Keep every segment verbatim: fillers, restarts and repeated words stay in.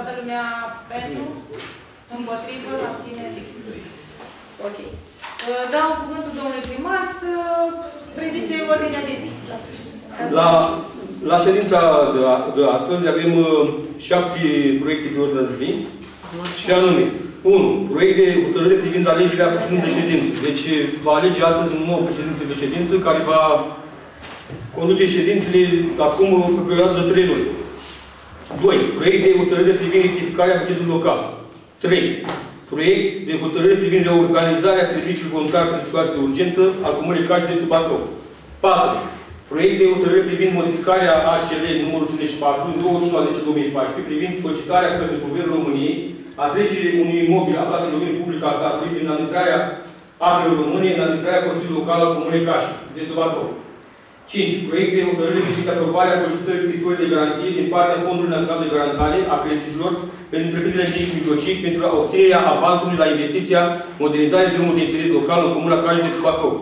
Toată lumea pentru, împotrivă, abținere. Ok. Dau cuvântul domnului primar să prezinte ordinea de zi. La, la ședința de, de astăzi avem șapte proiecte de ordine de zi. Și anume, unu. Proiect de hotărâre privind alegerea președintelui de ședință. Deci va alege astăzi un nou președinte de ședință care va conduce ședințele acum pe perioada de trei luni. doi. Proiect de hotărâre privind rectificarea bugetului local. trei. Proiect de hotărâre privind reorganizarea serviciului voluntar pentru situații de urgență al Comunei Cașului sub Bacău. patru. Proiect de hotărâre privind modificarea A S L numărul cincizeci și patru douăzeci și nouă douăzeci și patru privind solicitarea către Guvernul României a trecerii unui imobil aflat în domeniul public al statului din administrarea Apele Române în administrarea Consiliului Local al Comunei Cașului de sub Bacău. cinci. Proiect de hotărâre privind aprobarea solicitării scrisorii de garanție din partea Fondului Național de Garantare a Creditelor pentru întreprinderile mici și mijlocii pentru obținerea avansului la investiția modernizarea drumului de interes local în Comuna Caș de sub Bacău.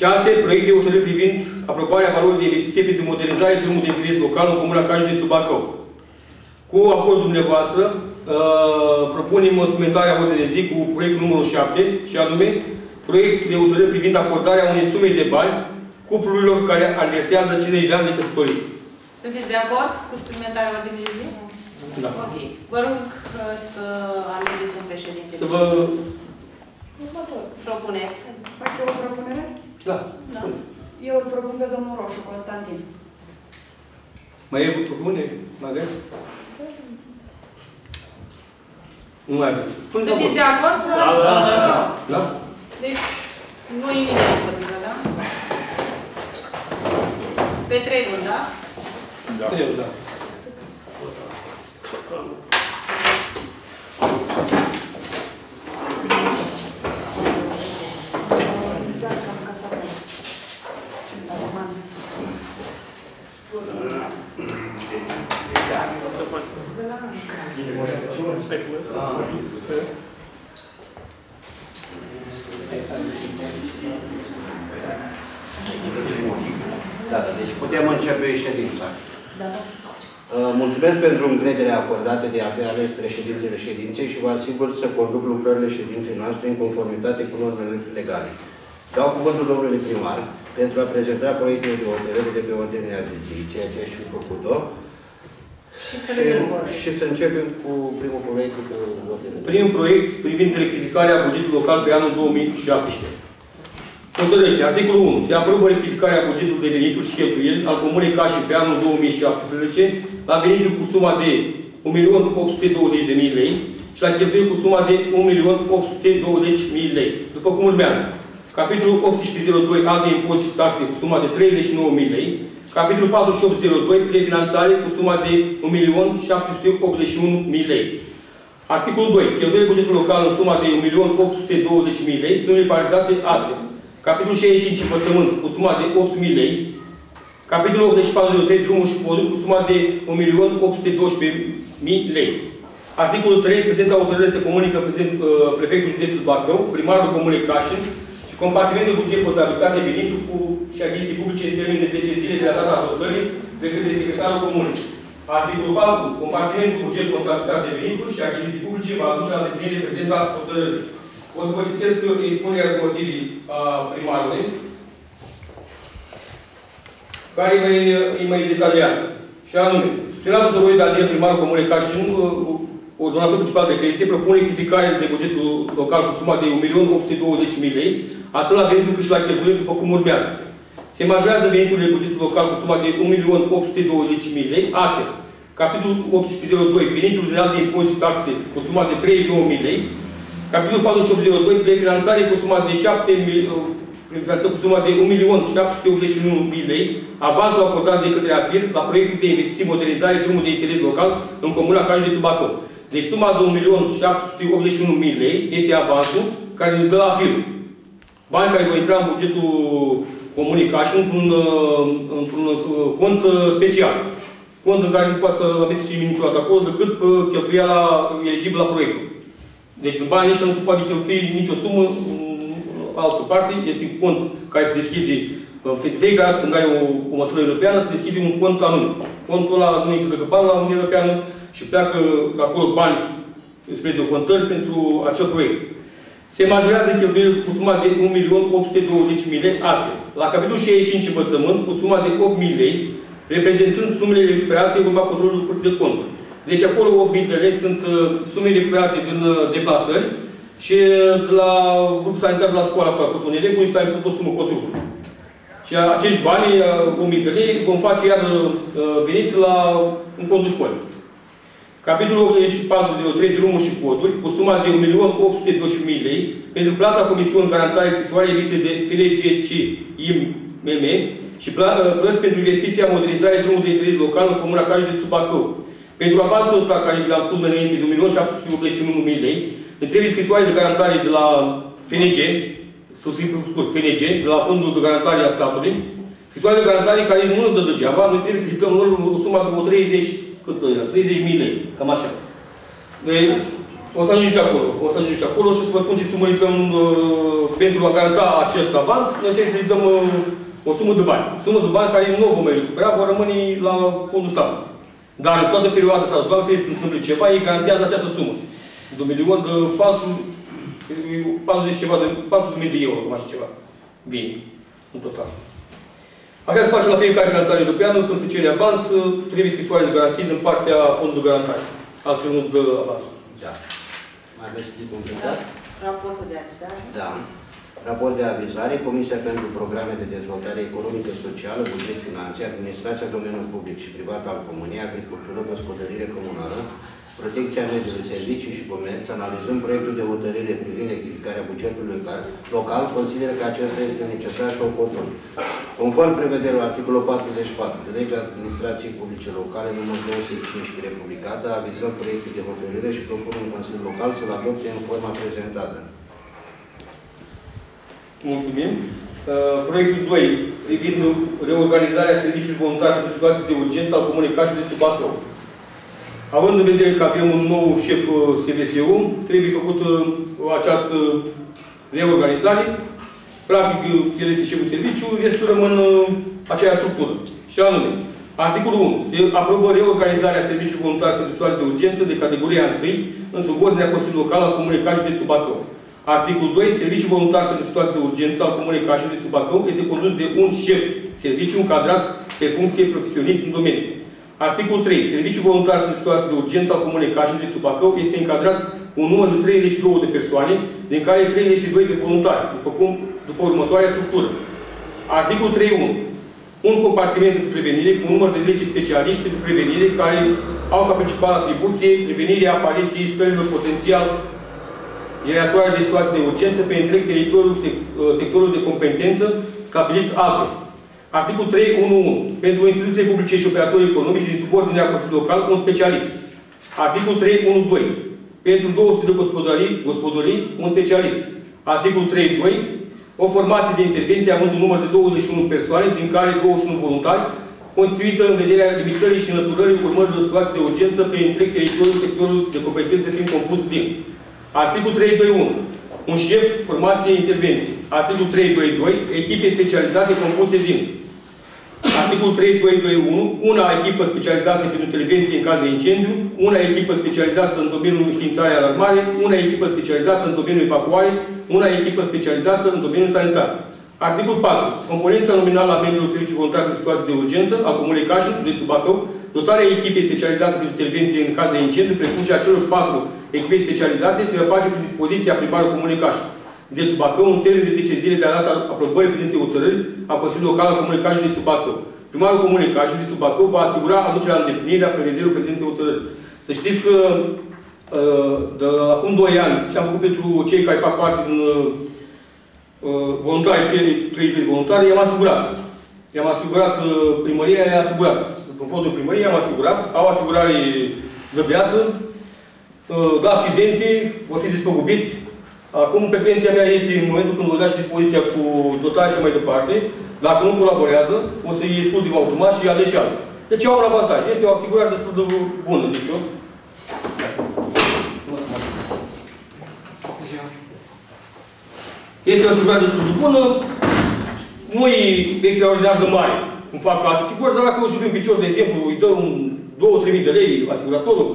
șase. Proiect de hotărâre privind aprobarea valorii de investiție pentru modernizarea drumului de interes local în Comuna Caș de sub Bacău. Cu acordul dumneavoastră, uh, propunem suplimentarea ordinii de zi cu proiectul numărul șapte și anume proiect de hotărâre privind acordarea unei sume de bani cuplurilor care aniversează cincizeci de ani de căsătorie. Sunteți de acord cu suplimentarea ordinii de zi? Da. Ok. Vă rog să alegeți un președinte. Să vă... propune. Fac eu o propunere? Da. Da. Eu îl propun pe domnul Roșu Constantin. Mai e o propunere? Mai aveți? Nu mai aveți. Sunteți de acord? Da, da, da. Da? Deci, nu e nimic să ducă, da? Pe trei luni, da? Da. Pe trei luni, da. Mulțumesc pentru încrederea acordată de a fi ales președintele ședinței și vă asigur să conduc lucrările ședinței noastre în conformitate cu normele legale. Dau cuvântul domnului primar pentru a prezenta proiectele de hotărâre de pe ordinea de zi, ceea ce aș fi făcut-o. Și, și, și să începem cu primul proiect. Cu primul proiect privind rectificarea bugetului local pe anul două mii șaptesprezece. Hotărăște. Articolul unu. Se aprobă rectificarea bugetului de venituri și cheltuieli al Comunei Cașii pe anul două mii șaptesprezece la venituri cu suma de un milion opt sute douăzeci de mii lei și la cheltuieli cu suma de un milion opt sute douăzeci de mii lei. După cum urmează. Capitolul optsprezece zero doi alte impozite și taxe cu suma de treizeci și nouă de mii lei. Capitolul patruzeci și opt zero doi prefinanțare cu suma de un milion șapte sute optzeci și unu de mii lei. Articolul doi. Cheltuielile bugetului local în suma de un milion opt sute douăzeci de mii lei sunt repartizate astfel. Capitolul șaizeci și cinci, învățământ, cu suma de opt mii lei. Capitolul optzeci și patru zero trei, drumul și poduri, cu suma de un milion opt sute doisprezece mii lei. Articolul trei, prezenta hotărâre se comunică prezent, uh, prefectul județului Bacău, primarul Comunei Cașin și compartimentul buget contabilitate venituri cu și agenții publice în termen de zece zile de la data adoptării de către secretarul comunei. Articolul patru, compartimentul buget contabilitate venituri și agenții publice va aduce la deplinire prezenta hotărâre. O să vă citesc eu expunerea de motivii a primarului, care e mai, e mai detaliat. Și anume, susținatul Zoroi Daniel, primarul Comunei Caș și o donator principal de credite, propune rectificare de bugetul local cu suma de un milion opt sute douăzeci de mii lei, atât la venitul cât și la cheltuieli, după cum urmează. Se majorează veniturile bugetului local cu suma de un milion opt sute douăzeci de mii lei, astfel. Capitolul optsprezece zero doi, venitul din alte impozite și taxe cu suma de treizeci și nouă de mii lei. Capitolul patruzeci și opt zero doi, prefinanțare cu suma de un milion șapte sute optzeci și unu de mii lei, avansul acordat de către AFIR la proiectul de investiții modernizare drumul de interes local în Comuna Caș de sub Bacău. Deci suma de un milion șapte sute optzeci și unu de mii lei este avansul care îl dă AFIR-ul. Bani care vor intra în bugetul Comunei Caș într-un într-un cont special. Cont în care nu poate să aveți și niciodată acolo decât cheltuiala eligibil la proiectul. Deci, în banii ăștia nu se poate cheltui nicio sumă în altă parte. Este un cont care se deschide în vega, când ai o, o măsură europeană, se deschide un cont anume. Contul ăla nu există decât bani la Uniunea Europeană și pleacă acolo bani spre decontări pentru acel proiect. Se majorează cheltuielile cu suma de un milion opt sute douăzeci de mii astfel. La capitolul șaizeci și cinci învățământ, cu suma de opt mii lei, reprezentând sumele recuperate în urma controlului Curții de Conturi. Deci acolo opt mii de lei sunt sume recuperate din deplasări și de la grupul sanitar de la școală, acolo a fost un elev, unde s-a impus o sumă costul. Și acești bani, o mie de lei, vom face iar venit la un contul școlii. Capitolul optzeci și patru zero trei, drumuri și coduri, cu suma de un milion opt sute douăzeci de mii lei, pentru plata comisiunii garantare scrisoare emise de F N G C I M M și plăți pentru investiția modernizare drumului de interes local în comuna Cariu de Bacău. Pentru avansul ăsta, care l-am spus mai înainte, un milion șapte sute optzeci și unu de mii lei, îmi trebuie scrisoare de garantare de la F N G, scurs, F N G, de la Fondul de Garantare a Statului, scrisoare de garantare care nu ne dă degeaba, noi trebuie să dăm lor o sumă de treizeci de mii lei, cam așa. O să ajungi acolo, o să ajungi acolo și o să vă spun ce sumă îi dăm pentru a garanta acest avans, noi trebuie să-i dăm o sumă de bani. O sumă de bani care nu o vom recupera, vor rămâne la Fondul Statului. Dar în toată perioada sau doar fie se întâmplă ceva, ei garantează această sumă. De un milion patru sute de mii de euro, cum așa ceva. Bine, în total. Așa se face la fiecare finanțare europeană, când se cere avans, trebuie scrisoare de garanții din partea fondului garantare. Altfel nu-ți dă avansul. Da. Mai aveți timp completat? Raportul de avizare. Da. Raport de avizare, Comisia pentru Programe de Dezvoltare Economică, Socială, Buget, Finanțe, Administrația Domeniului Public și Privat al Comunei, Agricultură, Gospodărire Comunală, Protecția Mediului, Servicii și Comerț, analizând proiectul de hotărâre privind rectificarea bugetului local, consideră că acesta este necesar și oportun. Conform prevederilor articolul patruzeci și patru de legea Administrației Publice Locale nr. două sute cincisprezece publicată, avizăm proiectul de hotărâre și propunem Consiliul Local să-l adopte în forma prezentată. Mulțumim. Proiectul doi, privind reorganizarea serviciului voluntar pentru situații de urgență al Comunei Cașul de Bacău. Având în vedere că avem un nou șef C B S U, trebuie făcută această reorganizare. Practic, el este șeful serviciului, este să rămână aceea structură. Și anume, articolul unu. Se aprobă reorganizarea serviciului voluntar pentru situații de urgență de categoria unu în subordinea Consiliului Local al Comunei Cașul de Bacău. Articolul doi. Serviciul voluntar pentru situații de urgență al Comunei Cașul de Bacău este condus de un șef serviciu încadrat pe funcție profesionist în domeniu. Articolul trei. Serviciul voluntar pentru situații de urgență al Comunei Cașul de Bacău este încadrat un număr de treizeci și două de persoane, din care treizeci și doi de voluntari, după, cum, după următoarea structură. Articolul trei punct unu. Un compartiment pentru prevenire cu un număr de zece specialiști pentru prevenire care au ca principală atribuție prevenirea apariției stărilor potențial generatoare de situații de urgență pe întreg teritoriul sectorului de competență stabilit astfel. Articolul trei punct unu punct unu. Pentru instituții publice și operatori economici din subordinea Consiliului Local, un specialist. Articolul trei punct unu punct doi. Pentru două sute de gospodării, gospodării, un specialist. Articolul trei punct doi. O formație de intervenție având un număr de douăzeci și unu persoane, din care douăzeci și unu voluntari, constituită în vederea limitării și înlăturării urmărilor de situații de urgență pe întreg teritoriul sectorului de competență fiind compus din. Articolul trei punct doi punct unu. Un șef, formație, intervenție. Articolul trei punct doi punct doi. Echipe specializate compuse din. Articolul trei punct doi punct doi punct unu. Una echipă specializată pentru intervenție în caz de incendiu, una echipă specializată în domeniul înștiințare alarmare, una echipă specializată în domeniul evacuare, una echipă specializată în domeniul sanitar. Articolul patru. Componența nominală a membrilor serviciului voluntar pentru situații de urgență a Comunei Cașul, județul Bacău, dotarea echipei specializate pentru intervenție în caz de incendiu, precum și a celor patru echipe specializate, se va face prin dispoziția primarului Comunei Cașul, județul Bacău, în termen de zece zile de la data aprobării prezentei hotărâri a Consiliului Local al Comunei Cașul, județul Bacău. Primarul Comunei Cașul, județul Bacău, va asigura aducerea la îndeplinire a prevederilor prezentei hotărâri. Să știți că de acum doi ani, ce am făcut pentru cei care fac parte din voluntari, cei treizeci de voluntari, i-am asigurat. I-am asigurat primăria, i-am asigurat. În fondul primăriei i-am asigurat, au asigurare de viață, de accidente, vor fi despăgubiți. Acum, pretenția mea este, în momentul când vă dați dispoziția cu dotare și mai departe, dacă nu colaborează, o să-i excludem automat și aleși alții. Deci au un avantaj. Este o asigurare destul de bună, zic eu. Este o asigurare destul de bună, nu e extraordinar de mare cum fac asigurări, dar dacă o știu în picior, de exemplu, îi dă un două trei mii de lei asiguratorul,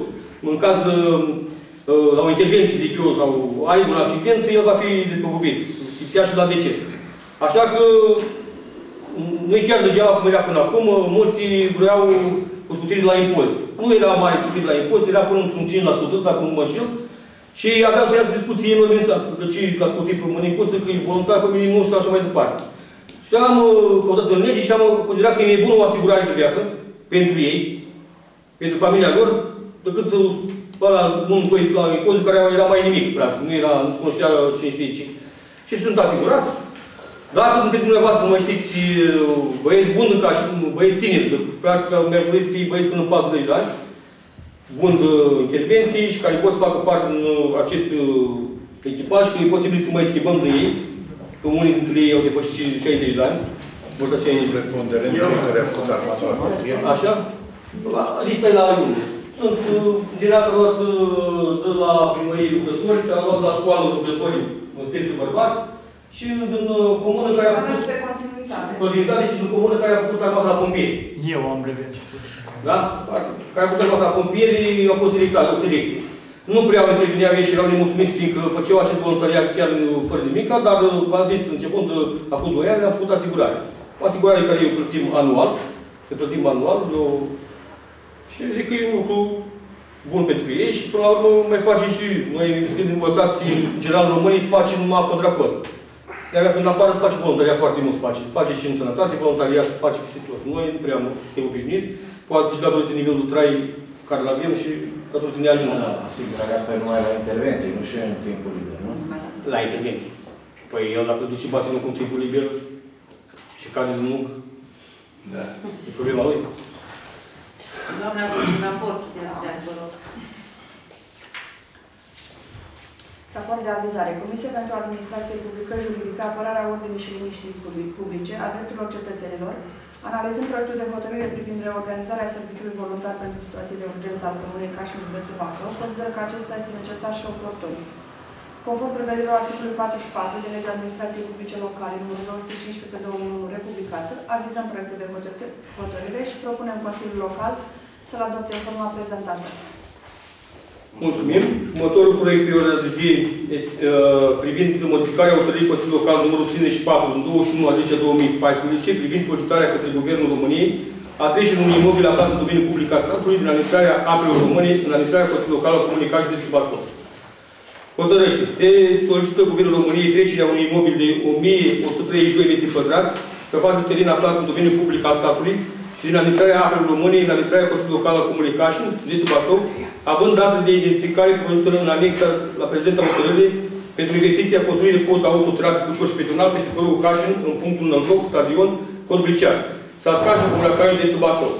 în caz la o intervenție, zic eu, sau ai un accident, el va fi despăgubit, chiar și la deces. Așa că nu-i chiar degeaba cum era până acum, mulți vreau o scutire la impozit. Nu era mare scutire la impozit, era până într-un cinci la sută, dacă nu mă înșel. Și aveau să iasă discuții în sat, că ce l-a scutit pe mânicuță, că e voluntar, pe minimum și așa mai departe. Și am căutat în lege și am considerat că e bună o asigurare de viață pentru ei, pentru familia lor, decât ăla bun la impozit, care era mai nimic, practic. Nu era, nu se conștia cine știe ce. Și sunt asigurați. Dacă între dumneavoastră nu mai știți băieți buni ca și băieți tineri, practic mi-aș dori să fie băieți până în patruzeci de ani, buni de intervenții și care pot să facă parte în acest echipaj, că e posibil să mai schimbăm de ei, că unii dintre ei au depășit șaizeci de ani. Bursa șaizeci de ani. Preponderent cei care au făcut armatura asta. Așa? Lista e la unde. Sunt, în general, s-a luat de la primărie lucrători, s-a luat la școală lucrători în spețul bărbați, și din comună care a făcut continuitate și din comună care a făcut armata la pompieri. Eu am brevet. Da? Care a făcut armata la pompieri, au fost selectate, o selecție. Nu prea au intervenit ei și erau nemulțumiți, fiindcă făceau acest voluntariat chiar fără nimic, dar v-am zis, începând de acum doi ani, am făcut asigurare. O asigurare care eu plătim anual, le plătim anual, și zic că e un lucru bun pentru ei și până la urmă mai facem și noi, când învățați, în general, românii, îți facem numai contra cost. Iar când afară se face voluntariat, foarte mult se face. Se face și în sănătate, voluntariat se face peste tot. Noi nu prea ne obișnuiți, poate și datorită nivelul trai care îl avem și datorită ne ajungem. Da, asigurarea asta e numai la intervenții, nu și în timpul liber, nu? La intervenții. Păi el dacă duce batenul cu timpul liber și cade din muncă, da, e problema lui. Doamne, aveți un raport de azi, vă rog. Raport de avizare. Comisia pentru Administrație Publică, Juridică, Apărarea Ordinii și Liniștii Publice, a drepturilor cetățenilor, analizând proiectul de hotărâre privind reorganizarea serviciului voluntar pentru situații de urgență al Comunei Caș și județul Bacău, consideră că acesta este necesar și oportun. Conform prevederilor articolului patruzeci și patru din legea Administrației Publice Locale, numărul nouă sute cincisprezece pe două mii unu, republicată, avizăm proiectul de hotărâre și propunem Consiliul Local să-l adopte în forma prezentată. Mulțumim. Următorul proiect pe ordinea de zi este uh, privind modificarea hotărârii Consiliului Local numărul cincizeci și patru din douăzeci și unu a zece două mii paisprezece privind solicitarea către Guvernul României a trecerii unui imobil aflat în domeniul public al statului din administrarea Apelor Române în administrarea Consiliului Local al Comunei Caș de Bacău. Hotărăște. Se solicită Guvernul României trecerea unui imobil de o mie o sută treizeci și doi metri pătrați pe față de teren aflat în domeniul public al statului și din administrarea Apelor Române în administrarea Consiliului Local al Comunei Caș de Bacău, având date de identificare prevăzută în anexa la prezenta hotărâre pentru investiția construirii de pod autotrafic ușor și peatonal peste părul Cașin, în punctul Nălcoc, stadion, Cod Bricean, sat Cașin, Comuna Cașin, județul Bacău.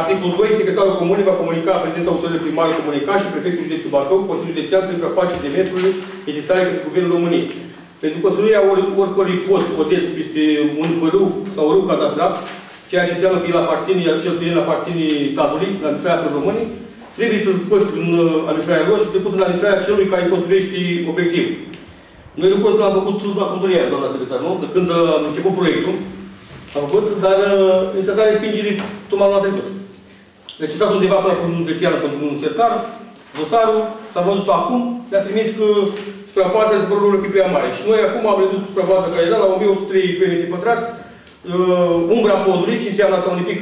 Articolul doi. Secretarul Comunei va comunica prezenta hotărâre primarului Comunei Cașin și prefectul județul Bacău, Consiliul Județean, pentru a face demersurile necesare către Guvernul României. Pentru construirea oricărui pod, poteț, peste un părâu sau râu cadastrat, ceea ce înseamnă că el aparține, acel teren aparține statului, la administrația românei, trebuie să-l pus în administrarea lor și să-l pus în administrarea celui care construiește obiectivul. Noi lucrul ăsta l-am făcut la controlierea, doamna secretar, nu? De când a început proiectul, am făcut, dar în s-a dat respingerii tocmai la trecut. Deci s-a dat undeva până la Consiliul Județean, pentru un sertar, dosarul, s-a văzut acum, ne-a trimis că suprafața se părălor pe prea mare. Și noi acum am redus suprafața care era la o mie o sută treizeci și doi metri pătrați, umbra podului, ce înseamnă asta un pic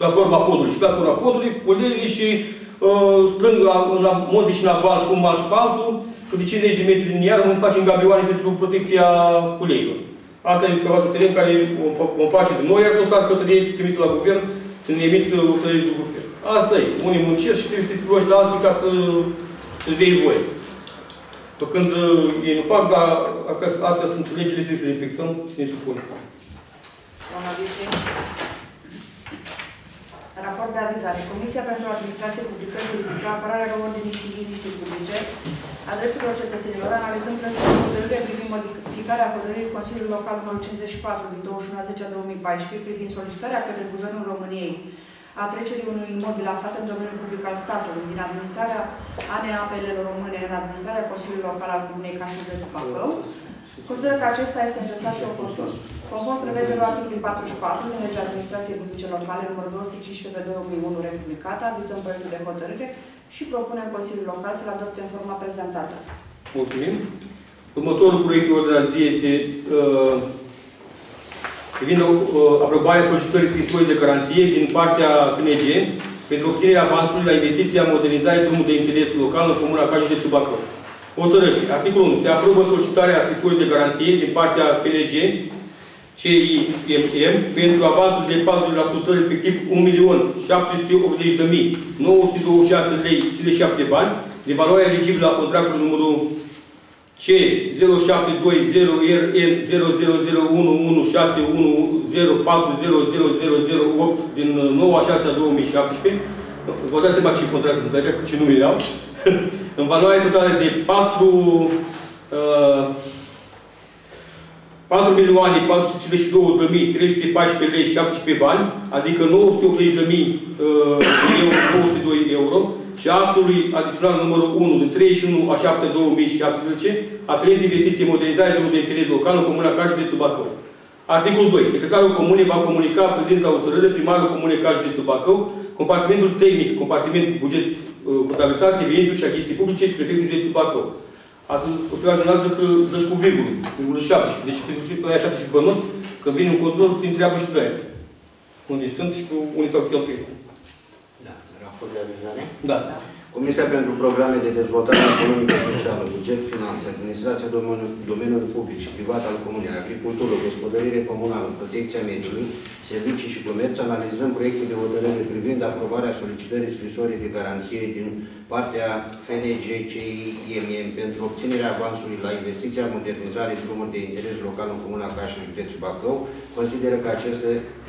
platforma podului și platforma podului, polerii și uh, strâng la, la mod și în aval și cu un mal și pe altul, că de cincizeci de metri liniar vom să facem gabioane pentru protecția polerilor. Asta este o teren care vom face de noi, iar constat către ei se trimite la guvern, să ne emit hotărâri de guvern. Asta e. Unii muncesc și trebuie să te rogi la alții ca să îți dea voie. Când ei nu fac, dar astea sunt legile, trebuie să le respectăm, să ne supunem. Doamna vice. Raport de avizare. Comisia pentru Administrație Publică, Juridică, Apărarea Ordinii și Liniștii Publice, a drepturilor cetățenilor, analizând proiectul de hotărâre privind modificarea hotărârii Consiliului Local nr. cincizeci și patru din douăzeci și unu a zece două mii paisprezece privind solicitarea către Guvernul României a trecerii unui imobil aflat în domeniul public al statului din administrarea A N Apele Române în administrarea Consiliului Local al Comunei Cașul de Bacău, Consideră că acesta este necesar și oportun. Conform prevederilor articolului patruzeci și patru din legea administrației publice locale numărul două sute cincisprezece pe două mii unu republicată, avizăm proiectul de hotărâre și propunem Consiliul Local să-l adopte în forma prezentată. Mulțumim. Următorul proiect de ordine de zi este uh, privind uh, aprobarea solicitării scrisorii de garanție din partea F N G pentru obținerea avansului la investiția modernizarea drumului de interes local în comuna Cajul de Subacău. Hotărăște. Articolul unu. Se aprobă solicitarea scrisorii de garanție din partea F N G C I M M pentru avansul de patruzeci la sută, respectiv un milion șapte sute optzeci de mii nouă sute douăzeci și șase lei cincizeci și șapte bani, din valoarea eligibilă a contractului numărul C zero șapte doi zero R N zero zero zero unu unu șase unu zero patru zero zero zero opt din nouă a șasea două mii șaptesprezece. Vă dați seama ce contracte sunt aici, ce nume erau. În valoare totală de patru milioane patru sute cincizeci și două de mii trei sute paisprezece lei șaptesprezece bani, adică nouă sute optzeci de mii nouă sute doi euro, și actului adițional numărul unu din treizeci și unu a șaptea două mii șaptesprezece, aferent investiție modernizare de drumul de interes local în comuna Cajul de Bacău. Articolul doi. Secretarul Comunei va comunica prezenta hotărâre primarul Comunei Cajul de Bacău, compartimentul tehnic, compartiment buget, contabilitate, venituri și achiziții publice și prefectul județului Bacău. Atunci, o fi ajunați că dă-și cu virgulă, virgulă șaptesprezece. Deci, pentru aia șaptesprezece bănuți, când vine un control, te întreabă și pe aia. Unde sunt și cu unii s-au cheltuit. Da, raport de avizare. Da. Comisia pentru Programe de Dezvoltare Economică, Socială, Buget, Finanțe, Administrația Domeniului Public și Privat al Comunei, Agricultură, Gospodărire Comunală, Protecția Mediului, Servicii și Comerț, analizăm proiectul de hotărâre privind aprobarea solicitării scrisorii de garanție din partea F N G C I M M pentru obținerea avansului la investiția modernizare drumuri de interes local în Comuna Caș și Județul Bacău, consideră că acesta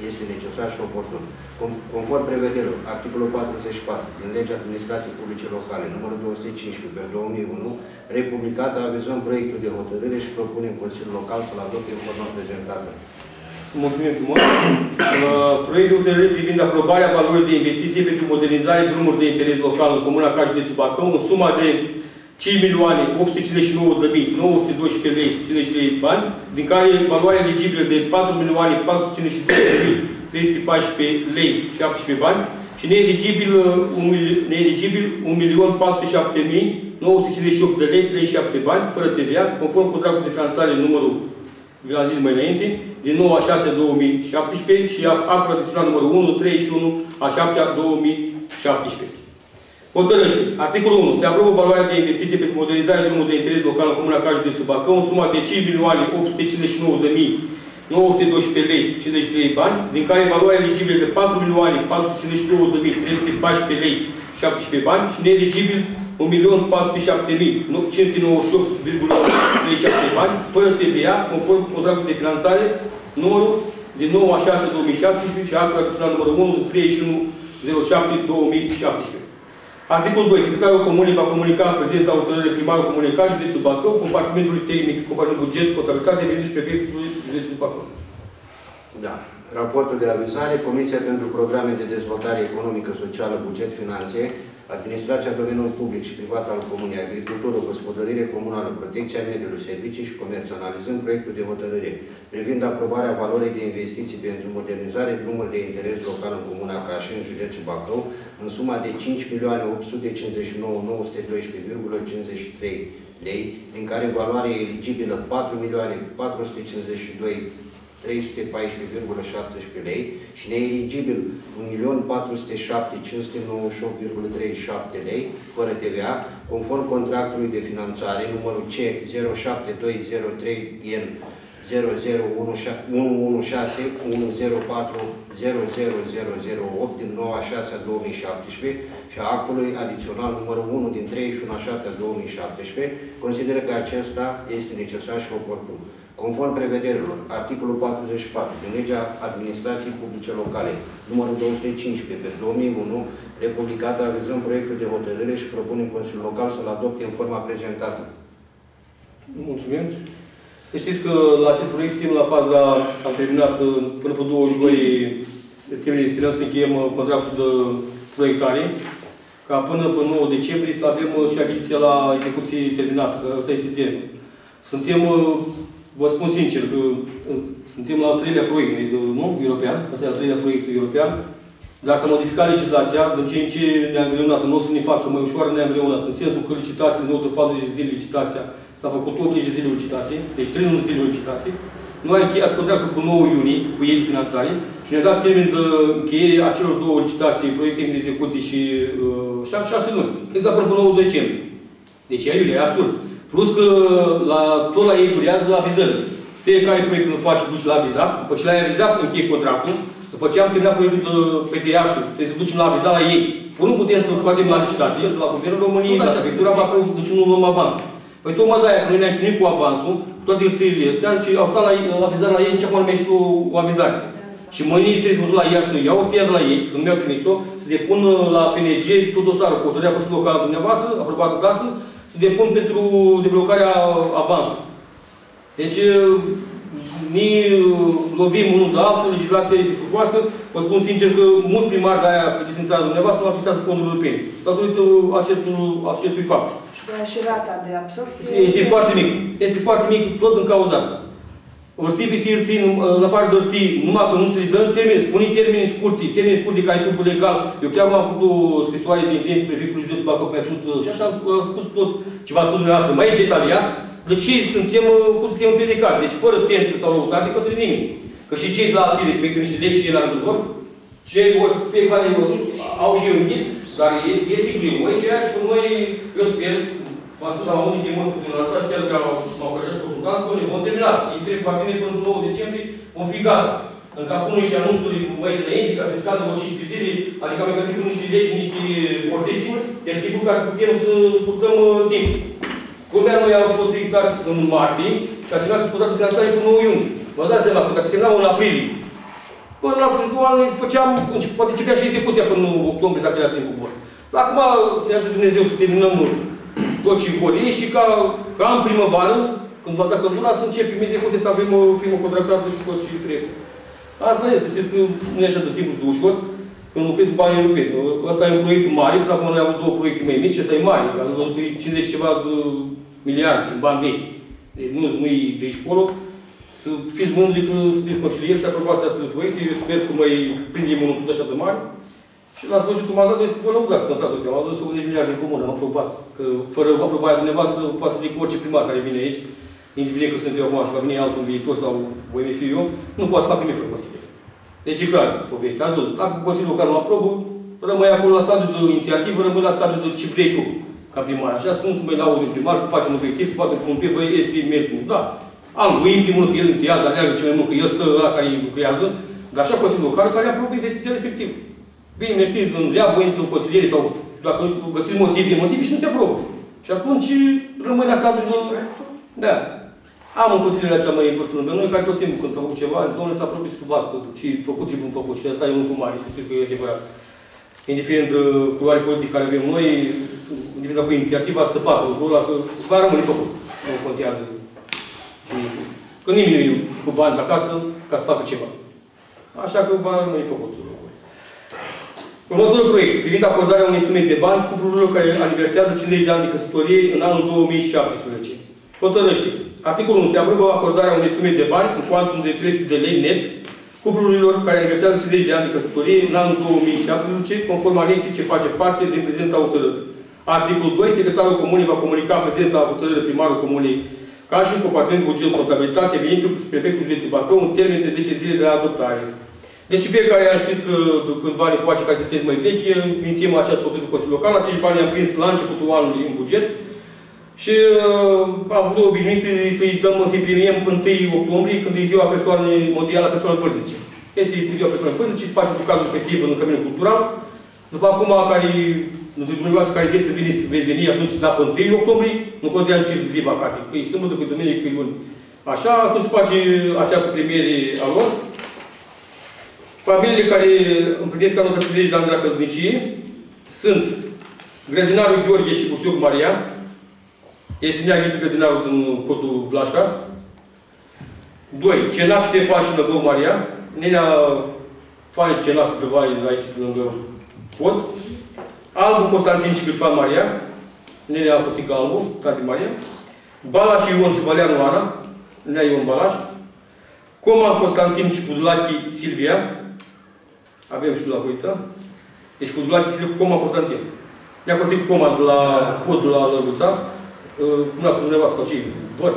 este necesar și oportun. Conform prevederilor articolul patruzeci și patru din legea administrației publice locale numărul două sute cincisprezece pe două mii unu, republicată, avizăm proiectul de hotărâre și propunem Consiliul Local să-l adopte în formă prezentată. Mulțumim frumos. Proiectul de hotărâre privind aprobarea valorii de investiții pentru modernizarea drumurilor de interes local în Comuna Caș de Bacău, în suma de cinci milioane opt sute cincizeci și nouă de mii nouă sute doisprezece lei cincizeci și trei bani, din care valoarea eligibilă de patru milioane patru sute cincizeci și două de mii trei sute paisprezece lei șaptesprezece bani și neeligibil un milion patru sute șapte mii nouă sute cincizeci și opt de lei treizeci și șapte bani, fără T V A, conform contractului de finanțare numărul, vi l-am zis mai înainte, din nouă a șasea două mii șaptesprezece și actul adițional numărul unu treizeci și unu a șaptea două mii șaptesprezece. Hotărăște. Articolul unu. Se aprobă valoarea de investiție pentru modernizarea drumului de interes local în Comuna Cajul de Bacău în suma de cinci milioane opt sute cincizeci și nouă de mii nouă sute doisprezece lei cincizeci și trei bani, din care valoarea eligibilă de patru milioane patru sute cincizeci și două de mii trei sute paisprezece lei șaptesprezece bani și neeligibil un milion patru sute șapte mii cinci sute nouăzeci și opt virgulă treizeci și șapte bani, fără T V A, conform contractul de finanțare numărul din nouă a șasea două mii șaptesprezece și actul adițional numărul unu treizeci și unu zero șapte două mii șaptesprezece. Articolul doi. Secretarul Comunei va comunica în prezenta hotărâre primarul Comunei Cajul de Bacău, compartimentului tehnic, compartimentul buget, contabilitate, venituri și prefectului județului Bacău. Da. Raportul de avizare. Comisia pentru Programe de Dezvoltare Economică, Socială, Buget, Finanțe, Administrația Domeniului Public și Privat al Comunei, Agricultură, Gospodărire Comunală, Protecția Mediului, Servicii și Comerț, analizând proiectul de hotărâre privind aprobarea valorii de investiții pentru modernizare drumuri de interes local în Comuna Cașin, în județul Bacău, în suma de cinci milioane opt sute cincizeci și nouă mii nouă sute doisprezece virgulă cincizeci și trei lei, din care valoare eligibilă patru milioane patru sute cincizeci și două mii trei sute paisprezece virgulă șaptesprezece lei și neeligibil un milion patru sute șapte mii cinci sute nouăzeci și opt virgulă treizeci și șapte lei, fără T V A, conform contractului de finanțare numărul C zero șapte doi zero trei N zero zero unu unu șase unu zero patru zero zero zero opt din nouă a șasea două mii șaptesprezece și a actului adițional numărul unu din treizeci și unu a șaptea două mii șaptesprezece, consideră că acesta este necesar și oportun. Conform prevederilor articolul patruzeci și patru din legea administrației publice locale numărul două sute cincisprezece pe două mii unu, republicată, avizăm proiectul de hotărâre și propunem Consiliul Local să-l adopte în forma prezentată. Mulțumim. Să știți că la acest proiect suntem la faza, am terminat până pe douăzeci și doi septembrie, sperăm să încheiem contractul de proiectare, ca până pe nouă decembrie să avem și achiziția la execuție terminată, asta este termenul. Suntem vă spun sincer, suntem la al treilea proiect european, asta e al treilea proiect european, dar s-a modificat legislația, de ce în ce ne-am greunat, nu o să ne facă mai ușoară, ne-am greunat, în sensul că licitații, nouă de patruzeci zile licitația, s-a făcut optzeci zile licitații, deci treizeci zile licitații, nu a încheiat contractul cu nouă iunie, cu ei de finanțare, și ne-a dat termen de încheiere a celor două licitații, proiecte de execuție și șase luni. Exact până nouă decembrie. Deci e iulie, e absurd. Plus că la, tot la ei durează la vizări. Fiecare proiect nu face, duci la vizat. După ce l-ai vizat, închei contractul. După ce am terminat proiectul de P T A-ul, trebuie să ducem la vizat la ei. Păi nu putem să o scoatem la licitație, la Guvernul României, la Prefectura Bacău, deci nu luăm avans. Păi tocmai de aia, că noi ne-am chinuit cu avansul, cu toate hârtiile astea, și au stat la, la vizat la ei, nici acum nu mi-a ieșit o avizare. Și mâine trebuie să mă duc la Iași, să iau hârtia de la ei, când mi-au trimis-o, să depun la F N G tot dosarul cu autoria păsă locală dumneavoastră, aprobată de astăzi, să depun pentru deblocarea avansului. Deci, ne lovim unul de altul, legislația este scurcoasă. Vă spun sincer că mulți primari de aia, credeți în țara dumneavoastră, nu aplicează fonduri europene, datorită acestui fapt. Și rata de absorție este foarte mic. Este foarte mic tot din cauza asta. Ortii peste ortii, în afară de ortii, numai că nu se le dă termen, spune termeni scurti, termeni scurti ca e timpul legal. Eu chiar am făcut o scrisoare de intenție prefectului județul Bacău, mi-a ținut și așa a spus tot ce v-a spus dumneavoastră mai detaliat. De ce suntem cu suntem împiedicați? Deci fără tentă sau lăutare de către nimeni. Că și cei de la AFIR, respectiv niște legi și ei la rândul lor, cei ori fiecare au și eu închid, dar este primul. E ceea ce cu noi, eu sper, v-am spus, am avut niște emoții din asta și chiar că m-au prăjat și consultat, domnule, vom termina. Indiferent cu AFIR până nouă decembrie, vom fi gata. Însă a făcut niște anunțuri mai înainte, ca să scadă vreo cincisprezece zile, adică am găsit niște legi, niște porteții, de tipul ca să putem să scurtăm timp. Lumea noi au fost ridicați în martie și a semnat contractul de finanțare cu nouă iunie. Vă dați seama că dacă semnam în aprilie, până la sfârșitul anului făceam, poate începea și execuția până în octombrie, dacă era timpul bun. Dar acum se ajută Dumnezeu să terminăm tot ce vor ei și ca, ca în primăvară, când va da căldura, să începem execuția, să avem primul contractat și tot ce trebuie. Asta este, știți că nu e așa de simplu de ușor, când lucrez cu banii europeni. Asta e un proiect mare, până acum noi avem două proiecte mai mici, ăsta e mare, avem cincizeci ceva de miliarde în bani vechi. Deci nu-i de aici polo. Să fiți mândri că sunteți consilieri și aprobați astfel de proiecte. Eu sper să mai prindem un lucru așa de mare. Și la sfârșitul mandatului să vă lăudați constatul. Am adus optzeci miliarde în comună, am aprobat. Că fără aprobarea dumneavoastră poate să zic orice primar care vine aici, indiferent că sunt eu acum și va veni altul în viitor sau voi mai fi eu, nu poate să facă nimic fără consilieri. Deci e clar, povestea adus. Dacă Consiliul Local nu aprobă, rămâi acolo la stadiul de inițiativă, rămâi la stadiul de ce vrei tu ca primar. Așa să nu mai laud un primar, că face un obiectiv, să poate cumpări, băi, este mergul. Da, am lui, primul că el inițiază, aleargă cel mai mult, că el stă ăla care îi lucrează, dar așa Consiliul Local care aprobă investiția respectivă. Bine, mi știți, în rea voință consilierii sau dacă nu știu, găsiți motive, motive și nu te aprobă. Și atunci rămâi la stadiul de... Da. Am un consilier cea mai impusă lângă noi, care tot timpul când s-a făcut ceva, zic, domnule, s-a apropiat să vadă ce făcut, ce bun făcut. Și asta e un lucru mare, să știți că e adevărat. Indiferent de culoare politică care avem noi, indiferent dacă inițiativa să facă lucrul ăla, că va rămâne făcut. Nu contează. Că nimeni nu e cu bani de acasă ca să facă ceva. Așa că va rămâne făcut. Următorul proiect, privind acordarea unei sume de bani cuplurilor care aniversează cincizeci de ani de căsătorie în anul două mii șaptesprezece. Hotărăște. Articolul unu. Se aprobă acordarea unei sume de bani cu cuantum de trei sute de lei net cuplurilor care aniversează cincizeci de ani de căsătorie în anul două mii șaptesprezece, conform anexei ce face parte din prezenta hotărâre. Articolul doi. Secretarul Comunei va comunica prezenta hotărâre primarul Comunei ca și în compartiment cu bugetul contabilitate venitul și prefectul județul Bacău în termen de zece zile de la adoptare. Deci fiecare an știți că câțiva ani încoace care sunteți mai vechi, inițiem această hotărâre cu Consiliul Local, acești bani i-am prins la începutul anului în buget. Și am avut o obișnuință să-i dăm, să-i primim întâi octombrie, când e ziua persoanei mondială a persoanei vârstnice. Este ziua persoanei vârstnice, se face un cadru festiv în Căminul Cultural. După acum, care, dumneavoastră care vreți să veniți, veți veni atunci, dar întâi octombrie, nu contează ce zi va cade, că e sâmbătă, că e duminică, că e luni. Așa, atunci se face această premiere a lor. Familiile care împlinesc anul treizeci de ani de la căsnicie sunt grădinarul Gheorghe și Cusiuc Maria. Este neaghiță grădinarul din Cotul Vlașca. doi. Cenac Ștefan și Năbău Maria. Nenea Fani Cenac de Vali de aici, lângă Cot. Albu Constantin și Câșfan Maria. Nenea Costica Albu, tati Maria. Bala și Ion și Valeanu Ana. Lea Ion Balaș, Coma Constantin și Cudulachi Silvia, avem și la Hoița, deci Cudulachi Silvia, Coma Constantin. Ne-a construit Coma de la podul la Lăguța, cunați undeva sau cei vor.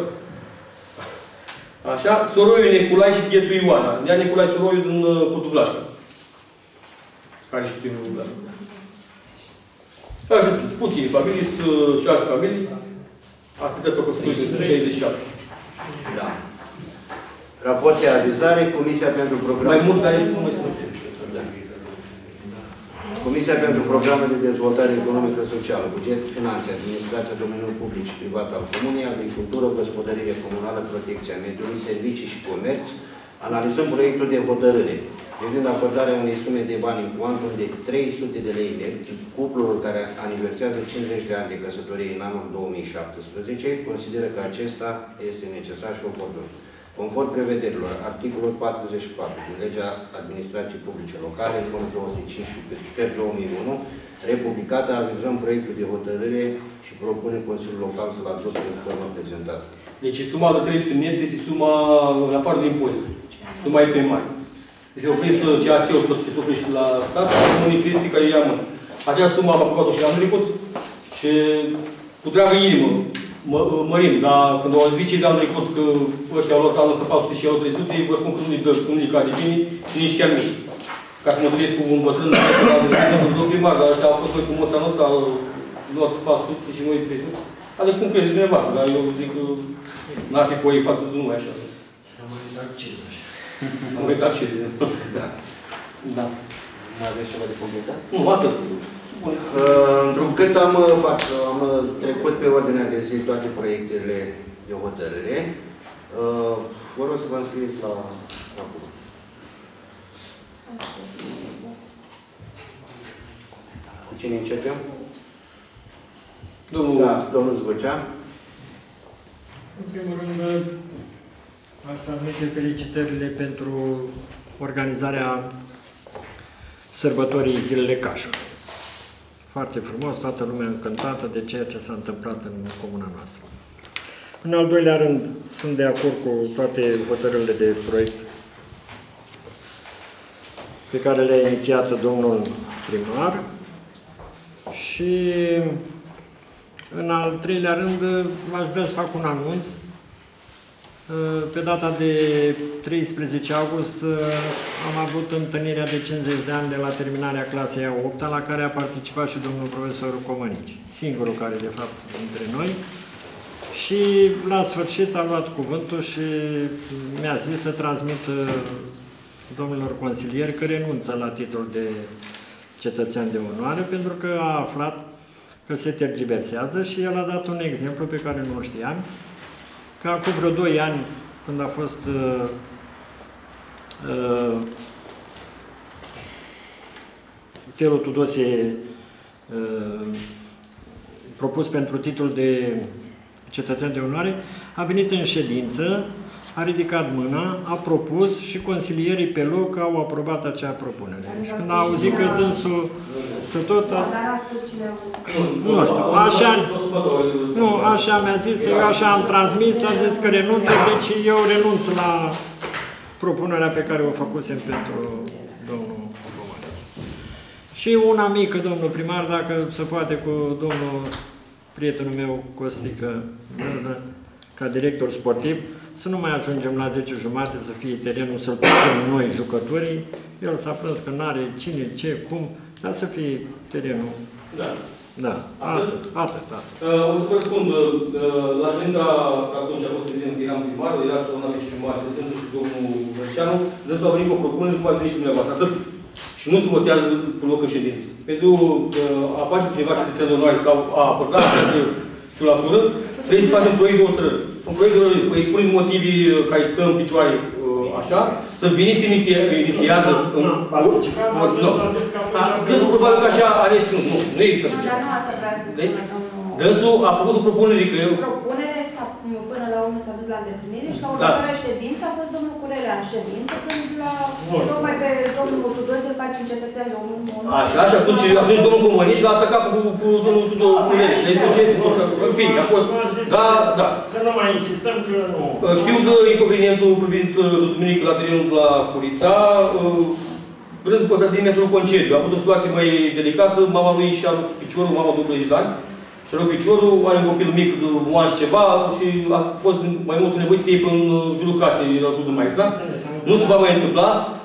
Așa, Soroiu Neculai și Ghețu Ioana, Nea Neculai Soroiu din Potuvlașca. Care știu eu la Lăguța. Așa sunt puțini familii, sunt șase familii. Atâtea s-au construit în șaizeci și șapte. Da. Raport de avizare, Comisia pentru Programe... Mai mult, dar aici nu mai sunt. Da. Comisia pentru Programe de Dezvoltare Economică Socială, Buget, Finanțe, Administrația Domeniului Public și Privat al Comunei, Agricultură, Gospodărie Comunală, Protecția Mediului, Servicii și Comerț, analizăm proiectul de hotărâre privind acordarea unei sume de bani în cuantum de trei sute de lei net cuplul care aniversează cincizeci de ani de căsătorie în anul două mii șaptesprezece, consideră că acesta este necesar și oportun. Conform prevederilor articolul patruzeci și patru din legea administrației publice locale, două sute cincisprezece pe două mii unu, republicată, avizăm proiectul de hotărâre și propune Consiliul Local să-l adopte în formă prezentată. Deci suma de trei sute net este suma în afară de impozit. Suma este mai mare. Este oprinsă C A S-ul, tot ce se oprește la stat, unii chestii care ia mână. Acea sumă am aprobat-o și anul trecut și cu dragă inimă mă, mărim, dar când au zis cei de anul trecut că ăștia au luat anul ăsta patru sute și au trei sute, vă spun că nu-i dă, nu-i cade bine și nici chiar mici. Ca să mă întâlnesc cu un bătrân, nu primar, dar ăștia au fost noi cu moța anul ăsta, au luat patru sute și noi trei sute. Adică cum credeți dumneavoastră, dar eu zic că n-ar fi poie față de numai așa. Să mă îndarcez așa. Am uitat și... Da. Da. Mai aveți ceva de completat? Nu, atât. Întrucât am, am trecut pe ordinea de zi toate proiectele de hotărâre, vă rog să vă înscrieți la raport. Cu cine începem? Domnul... Da, domnul Zbăcea. În primul rând, aș transmite felicitările pentru organizarea sărbătorii Zilele Cașului. Foarte frumos, toată lumea încântată de ceea ce s-a întâmplat în comuna noastră. În al doilea rând, sunt de acord cu toate hotărârile de proiect pe care le-a inițiat domnul primar și în al treilea rând aș vrea să fac un anunț. Pe data de treisprezece august am avut întâlnirea de cincizeci de ani de la terminarea clasei a opta, la care a participat și domnul profesor Comăneci, singurul care, de fapt, dintre noi. Și la sfârșit a luat cuvântul și mi-a zis să transmit domnilor consilieri că renunță la titlul de cetățean de onoare, pentru că a aflat că se tergiversează și el a dat un exemplu pe care nu-l știam. Că acum vreo doi ani, când a fost uh, uh, Telo Tudose uh, propus pentru titlul de cetățean de onoare, a venit în ședință, a ridicat mâna, a propus și consilierii pe loc au aprobat acea propunere. Și când a auzit că dânsul se tot... A... Nu știu, așa... Nu, așa mi-a zis, eu așa am transmis, a zis că renunță, deci eu renunț la propunerea pe care o făcusem pentru domnul Comăneci. Și una mică, domnul primar, dacă se poate, cu domnul prietenul meu, Costică Brânză, ca director sportiv, să nu mai ajungem la zece jumate să fie terenul, să-l putem noi, jucătorii. El s-a plâns că n-are cine, ce, cum, dar să fie terenul. Da. Da. Atât, atât, atât. O să vă răspund. La ședința, atunci a fost prezent că eram primarul, era să una și primar, prezentul și domnul Vărceanu, deci a venit cu o propunere, după ați venit și dumneavoastră. Atât. Și nu se votează pe loc în ședință. Pentru a face cineva cetățean de onoare sau a acorda, să la fură, trebuie să facem proiect de hotărâre. Un proiect de hotărâre, îi spunem motivii care stă în picioare, așa, să veniți inițiază... Nu, nu, nu. Dânsul probabil că așa are ținut. Nu, nu există așa ceva. Dar nu asta vrea să spună, domnul... Dânsul a făcut o propunere că... Propunere sau până la urmă s-a dus la îndeplinire și la următoarea da. ședință a fost domnul Curelea în ședință, când la tocmai pe domnul Tudose facem cetățean domnul Mono. Așa, și atunci a fost domnul Comăneci l-a atacat cu domnul Curelea. Și le-a spus ce în fine, a fost. Da, da. Să nu mai insistăm că nu. Știu că inconvenientul privind duminică la terenul la Curița, Roșu Constantin mi-a cerut concediu. A avut o situație mai delicată, mama lui și-a rupt piciorul, mama douăzeci de ani. Și-a rupt piciorul, are un copil mic de un an și ceva și a fost mai mult nevoie să iei până în jurul casei, era tot mai exact. Nu se va mai întâmpla.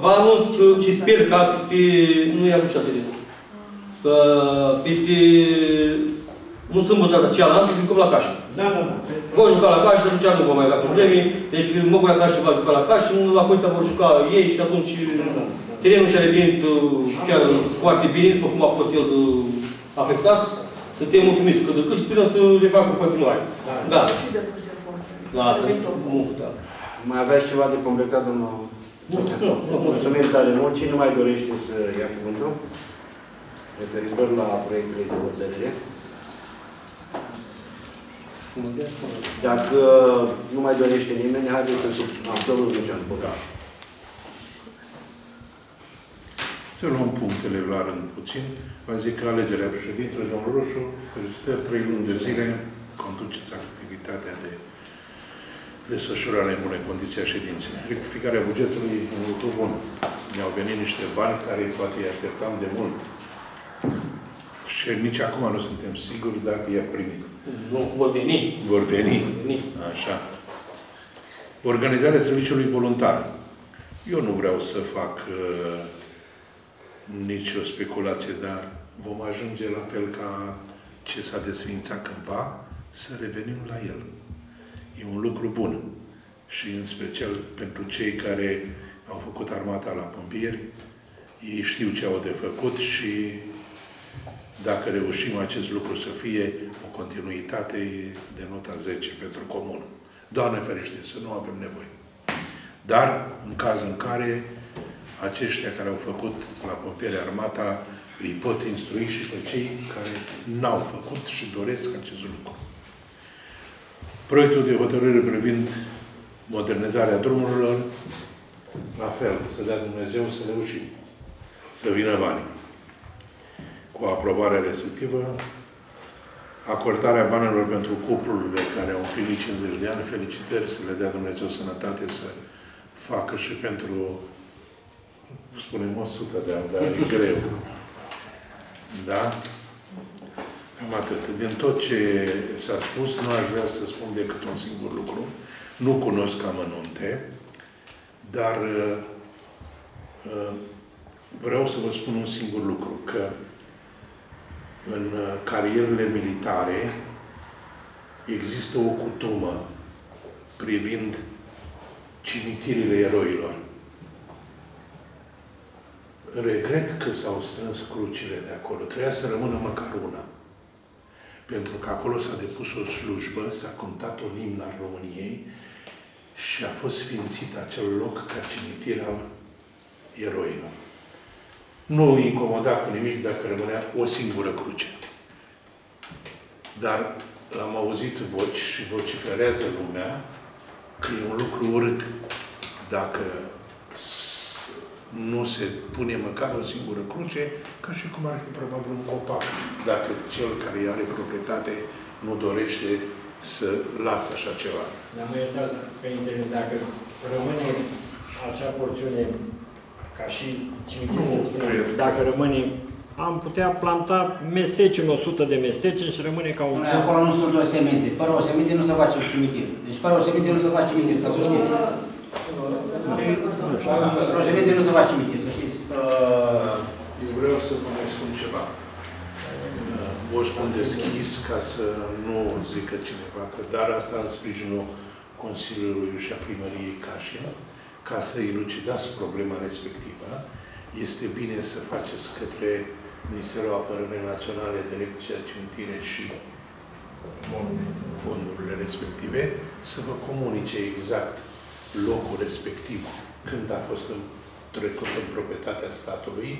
Vă anunț și sper că peste... nu e ajuns șase de ani. Peste... nu sâmbătă, dar cealaltă, jucăm la cașă. Da, da, da. Vor juca la cașă, atunci nu va mai avea probleme. Deci măcul la cașă va juca la cașă, la poliția vor juca ei și atunci... Terenul și-a revenit chiar foarte bine, după cum a fost el afectat. Suntem mulțumiți că de cât și sperăm să refacă în continuare. Da. Da, da. Mai aveați ceva de completat, domnul? Nu, nu. Mulțumim tare mult. Cine mai dorește să ia cuvântul? Referitor la proiectele de hotărâre. Dacă nu mai dorește nimeni, haideți să supunem Vărceanu. Să luăm punctele la rând puțin. Vă zic că alegerea președintelui domnul Roșu, prezită trei luni de zile, conduceți activitatea de desfășurare în bune condiții a ședinței. Rectificarea bugetului e un lucru bun. Mi-au venit niște bani care poate îi așteptam de mult. Și nici acum nu suntem siguri dacă i-a primit. Nu, vor veni. Vor veni. Așa. Organizarea serviciului voluntar. Eu nu vreau să fac uh, nici o speculație, dar vom ajunge la fel ca ce s-a desfințat cândva, să revenim la el. E un lucru bun. Și în special pentru cei care au făcut armata la pompieri, ei știu ce au de făcut și dacă reușim acest lucru să fie o continuitate de nota zece pentru comun. Doamne ferește, să nu avem nevoie. Dar, în cazul în care aceștia care au făcut la pompieri armata, îi pot instrui și pe cei care n-au făcut și doresc acest lucru. Proiectul de hotărâre privind modernizarea drumurilor, la fel, să dea Dumnezeu să le ușim, să vină banii. Cu aprobarea respectivă, acordarea banilor pentru cuplurile care au împlinit cincizeci de ani, felicitări, să le dea Dumnezeu sănătate, să facă și pentru spunem o sută de ani, dar e greu. Da? Cam atât. Din tot ce s-a spus, nu aș vrea să spun decât un singur lucru. Nu cunosc amănunte, dar uh, vreau să vă spun un singur lucru, că în carierele militare există o cutumă privind cimitirile eroilor. Regret că s-au strâns crucile de acolo. Trebuia să rămână măcar una. Pentru că acolo s-a depus o slujbă, s-a cântat un imn al României și a fost sfințit acel loc ca cimitir al eroilor. Nu îi incomoda cu nimic dacă rămânea o singură cruce. Dar l-am auzit voci și vociferează lumea că e un lucru urât dacă nu se pune măcar o singură cruce, ca și cum ar fi probabil un copac, dacă cel care îi are proprietate nu dorește să lasă așa ceva. Dar mă iertați, părintele, dacă rămâne acea porțiune, ca și cimitir să spunem, dacă rămâne, am putea planta mestecini, o sută de mestecini și rămâne ca un... Acolo nu sunt o seminte, fără o seminte nu se face cimitir. Deci fără o seminte nu se face cimitir, ca să știți. Roșemente nu se va cimitir, să știți. Eu vreau să vă mai spun ceva. Vă spun deschis ca să nu zică cineva că dar asta în sprijinul Consiliului și a Primăriei Cașina, ca să elucidați problema respectivă, este bine să faceți către Ministerul Apărării Naționale, Direcția Cimitire și fondurile respective, să vă comunice exact locul respectiv, când a fost trecut în proprietatea statului,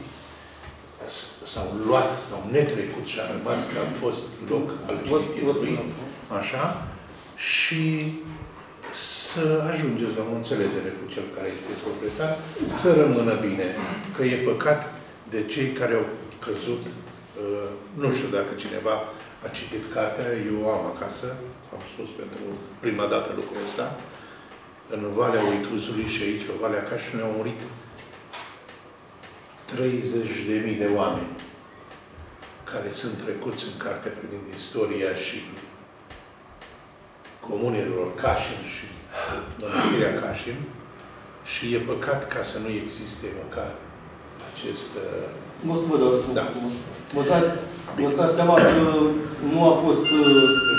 s-au luat, s-au netrecut și a rămas că a fost loc al cimitirului, așa, și să ajungeți la o înțelegere cu cel care este proprietar, să rămână bine. Că e păcat de cei care au căzut, nu știu dacă cineva a citit cartea, eu am acasă, am spus pentru prima dată lucrul ăsta, în Valea Uituzului și aici, în Valea Cașului, au murit treizeci de mii de oameni care sunt trecuți în carte privind istoria și comunelor Cașin și Mănăstirea Cașin și e păcat ca să nu existe măcar acest... Nu vă dau răspunsul. Da. Vă dați da seama că nu a fost...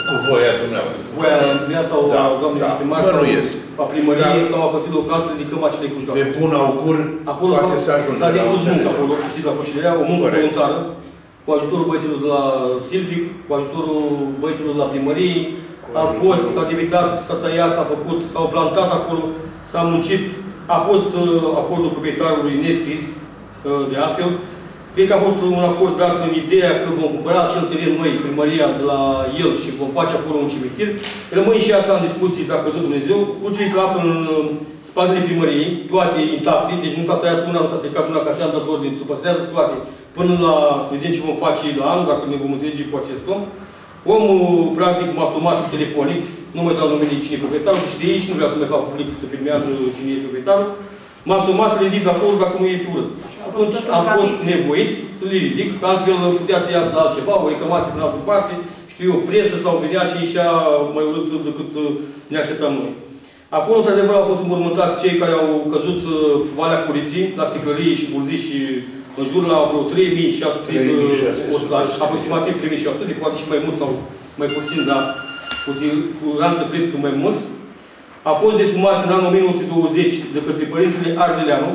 Cu voia dumneavoastră. Voia mea sau da, a doamnei da, Știmași, a primăriei sau a Consiliului Local să ridicăm acele contracte. De bun augur poate să ajungă la înțelegere. S-a acolo, știți, la Consilierea, o muncă voluntară, cu ajutorul băieților de la Silvic, cu ajutorul băieților de la primărie, a fost, s-a dividat, s-a tăiat, s-a făcut, s-au plantat acolo, s-a muncit, a fost acordul proprietarului nescris, de altfel. Cred că a fost un acord dat în ideea că vom cumpăra acel teren noi, primăria de la el și vom face acolo un cimitir. Rămâne și asta în discuții, dacă dă Dumnezeu. Urgeți la află în spatele primăriei, toate intacte, deci nu s-a tăiat una, nu s-a stricat una, ca așa am dat ordine, se păstrează toate. Până la, să vedem ce vom face la anul, dacă ne vom înțelege cu acest om. Omul, practic, m-a sumat telefonic, nu mă dau numele cine e proprietarul, și de aici nu vreau să le fac public să filmează cine e proprietarul. M-a sumat să le ridic acolo dacă nu este urât. Atunci am fost nevoit să le ridic, altfel putea să iasă la altceva, o reclamație prin altă parte, știu eu, presă sau vedea și ieșea mai urât decât ne așteptam noi. Acolo, într-adevăr, au fost înmormântați cei care au căzut Valea Curiții, la Sticlărie și Burzii și în jur la vreo trei mii șase sute, aproximativ trei mii șase sute, poate și mai mult sau mai puțin, dar cu ranță cred că mai mulți. A fost desumați în anul o mie nouă sute douăzeci de către părintele Ardeleanu,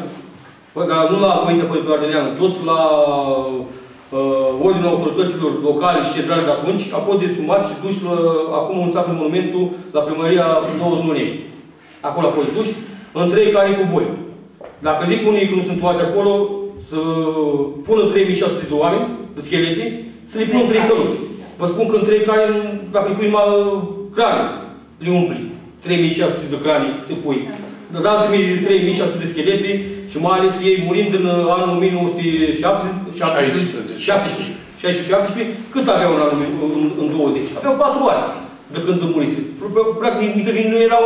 nu la voința părintele Ardeleanu, tot la uh, ordinul autorităților locale și centrale de atunci, a fost desumați și duși la, acum înțat în monumentul la primăria Nouă Zmânești. Acolo a fost duși, în trei cani cu boi. Dacă zic unii că nu sunt toți acolo, să pună trei mii șase sute de oameni, de schelete, să le pună în trei căluți. Vă spun că în trei cani, dacă îi pui mai crani, le umpli. trei mii șase sute de cranii se pui. Dar alte trei mii șase sute de schelete și mai ales ei murind în anul o mie nouă sute șaptesprezece, cât aveau în anul în douăzeci? Aveau patru ani de când murise. Practic, nici nu erau...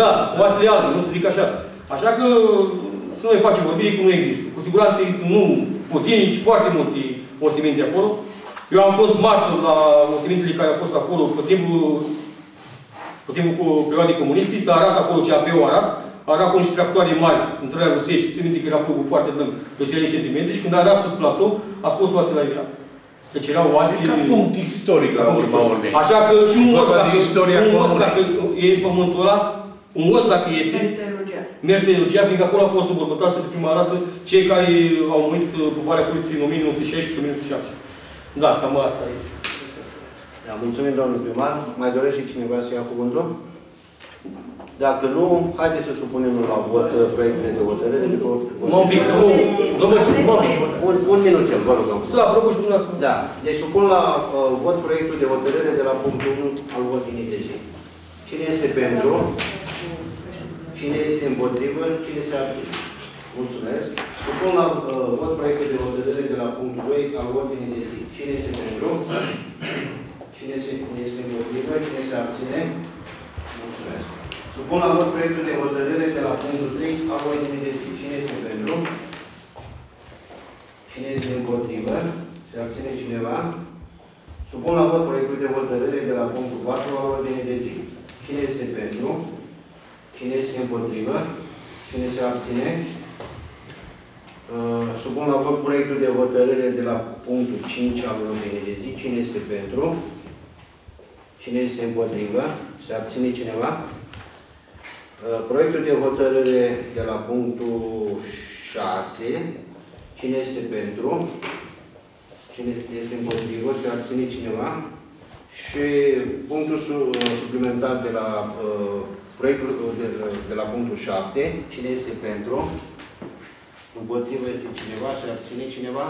Da, oasele albe, nu se zic așa. Așa că să nu le facem vorbire, că nu există. Cu siguranță există nu puțini, ci foarte multe oseminte acolo. Eu am fost martor la osemintele care au fost acolo pe timpul Pe timpul perioadei comuniste, să arată acolo C A P-ul arat, arat cu niște tractoare mari, intrarea rusești, țin minte că era plugul foarte dâng, de șaizeci de centimetri, și când a arat sub platou, a scos oasele la ea. Deci erau oasele... E ca punct istoric, la urma urmei. Așa că și un os, dacă e în pământul ăla, un os, dacă este, merge de elogia, fiindcă acolo a fost învărbătați pentru prima dată cei care au murit pe Valea Curiții în o mie nouă sute șaisprezece și o mie nouă sute șaptesprezece. Da, cam asta e. Da, mulțumim, domnul primar. Mai doresc și cineva să ia cuvântul? Dacă nu, haideți să supunem la vot proiectele de hotărâre. Un pic, un minut, vă rog. S-a propus un lucru. Da. Deci supun la vot proiectul de hotărâre de la punctul unu al votinii de zi. Cine este pentru? Cine este împotrivă? Cine se abține? Mulțumesc. Supun la vot proiectul de hotărâre de la punctul doi al votinii de zi. Cine este pentru? Cine este împotrivă? Cine se abține? Mulțumesc. Supun la vot proiectul de hotărâre de la punctul trei al ordinii de zi. Cine este pentru? Cine este împotrivă? Se abține cineva? Supun la vot proiectul de hotărâre de la punctul patru al ordinii de zi. Cine este pentru? Cine este împotrivă? Cine se abține? Supun la vot proiectul de hotărâre de la punctul cinci al ordinii de zi. Cine este pentru? Cine este împotrivă? Se abține cineva? Proiectul de hotărâre de la punctul șase. Cine este pentru? Cine este împotrivă? Se abține cineva? Și punctul suplimentar de la proiectul de, de la punctul șapte. Cine este pentru? Împotrivă este cineva? Se abține cineva?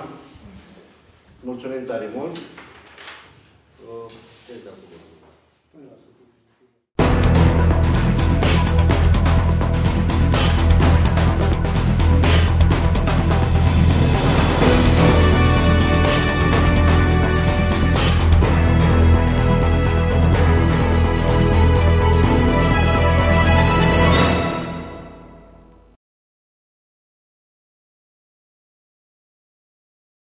Mulțumim tare mult! Thank you.